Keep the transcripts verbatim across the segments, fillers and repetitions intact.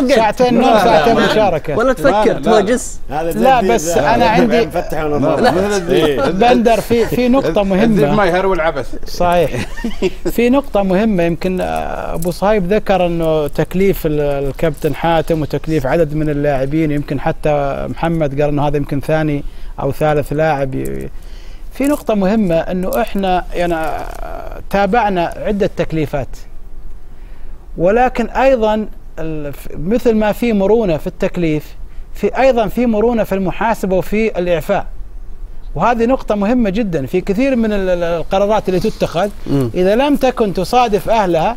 ترقد ساعتين نوم ساعتين مشاركه ولا تفكر توجس. لا بس انا عندي بندر في في نقطه مهمه. ما يهرول عبث. صحيح. في نقطه مهمه يمكن ابو صهيب ذكر انه تكليف الكابتن حاتم وتكليف عدد من اللاعبين، يمكن حتى محمد قال انه هذا يمكن ثاني او ثالث لاعب. في نقطة مهمة انه احنا يعني تابعنا عدة تكليفات، ولكن ايضا مثل ما في مرونة في التكليف في ايضا في مرونة في المحاسبة وفي الاعفاء، وهذه نقطة مهمة جدا. في كثير من القرارات اللي تتخذ اذا لم تكن تصادف اهلها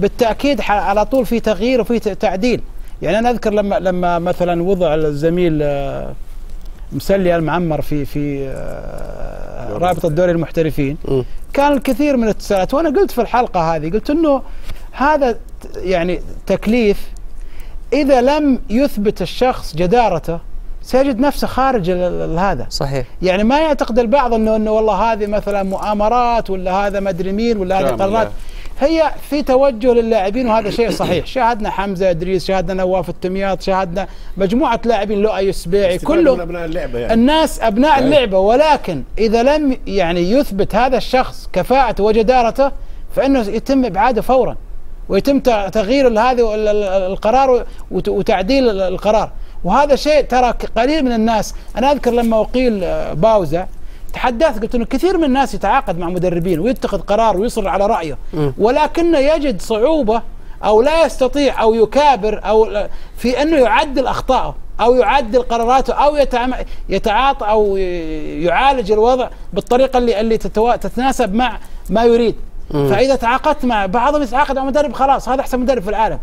بالتأكيد على طول في تغيير وفي تعديل. يعني انا اذكر لما لما مثلا وضع الزميل مسلح المعمر في في رابطه دوري المحترفين، كان الكثير من التساؤلات، وانا قلت في الحلقه هذه قلت انه هذا يعني تكليف اذا لم يثبت الشخص جدارته سيجد نفسه خارج هذا. صحيح. يعني ما يعتقد البعض انه انه والله هذه مثلا مؤامرات ولا هذا مدري مين ولا هذه قرارات، هي في توجه للاعبين وهذا شيء صحيح. شاهدنا حمزه ادريس، شاهدنا نواف التمياط، شاهدنا مجموعه لاعبين، لؤي السبيعي، كلهم أبناء اللعبة يعني. الناس ابناء يعني. اللعبه، ولكن اذا لم يعني يثبت هذا الشخص كفاءته وجدارته فانه يتم ابعاده فورا ويتم تغيير هذا القرار وتعديل القرار، وهذا شيء ترى قليل من الناس. انا اذكر لما اقيل باوزة تحدثت قلت انه كثير من الناس يتعاقد مع مدربين ويتخذ قرار ويصر على رايه، ولكنه يجد صعوبه او لا يستطيع او يكابر او في انه يعدل اخطائه او يعدل قراراته او يتعاطى او يعالج الوضع بالطريقه اللي اللي تتناسب مع ما يريد. فاذا تعاقدت مع بعضهم يتعاقد مع مدرب خلاص هذا احسن مدرب في العالم،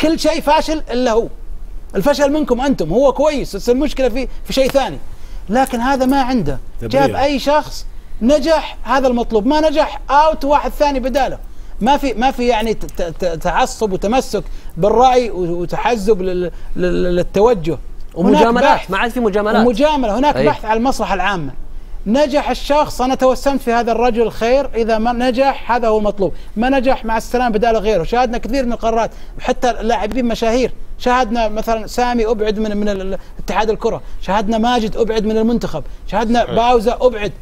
كل شيء فاشل الا هو، الفشل منكم انتم، هو كويس بس المشكله في في شيء ثاني. لكن هذا ما عنده، جاب اي شخص نجح هذا المطلوب، ما نجح اوت واحد ثاني بداله، ما في ما في يعني تعصب وتمسك بالراي وتحزب للتوجه ومجاملات، ما عاد في مجاملات مجامله، هناك أيه. بحث على المصلحه العامه. نجح الشخص انا توسمت في هذا الرجل خير، اذا ما نجح هذا هو المطلوب، ما نجح مع السلام بداله غيره. شاهدنا كثير من القرارات حتى لاعبين مشاهير، شاهدنا مثلا سامي ابعد من من اتحاد الكره، شاهدنا ماجد ابعد من المنتخب، شاهدنا باوزة ابعد.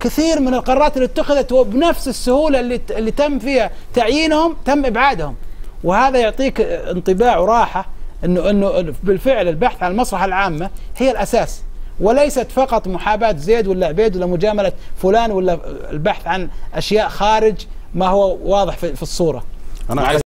كثير من القرارات اللي اتخذت وبنفس السهوله اللي اللي تم فيها تعيينهم تم ابعادهم، وهذا يعطيك انطباع وراحه انه انه بالفعل البحث عن المصلحه العامه هي الاساس، وليست فقط محاباة زيد ولا عبيد ولا مجاملة فلان ولا البحث عن أشياء خارج ما هو واضح في الصورة. أنا